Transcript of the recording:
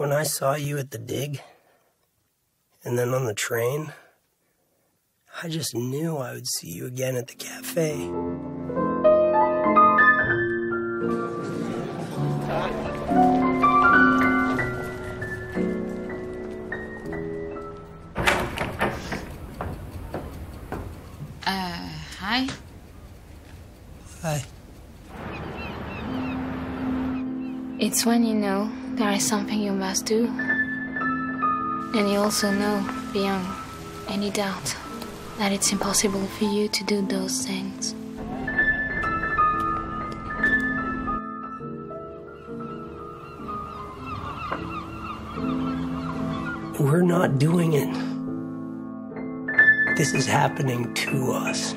When I saw you at the dig, and then on the train, I just knew I would see you again at the cafe. Hi. Hi. It's when you know there is something you must do. And you also know, beyond any doubt, that it's impossible for you to do those things. We're not doing it. This is happening to us.